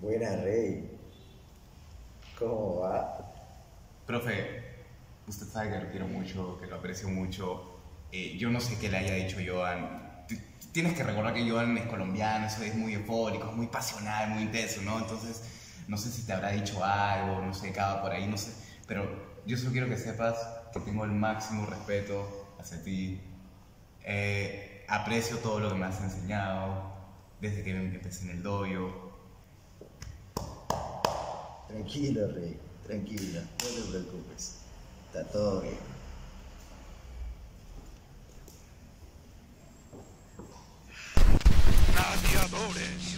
Buena, Rey. ¿Cómo va? Profe, usted sabe que lo quiero mucho, que lo aprecio mucho. Yo no sé qué le haya dicho Joan. Tienes que recordar que Joan es colombiano, eso es muy eufórico, es muy pasional, muy intenso, ¿no? Entonces, no sé si te habrá dicho algo, no sé, cada por ahí, no sé. Pero yo solo quiero que sepas que tengo el máximo respeto hacia ti. Aprecio todo lo que me has enseñado desde que empecé en el dojo. Tranquilo, Rey, tranquilo, no te preocupes, está todo bien. ¡Gladiadores!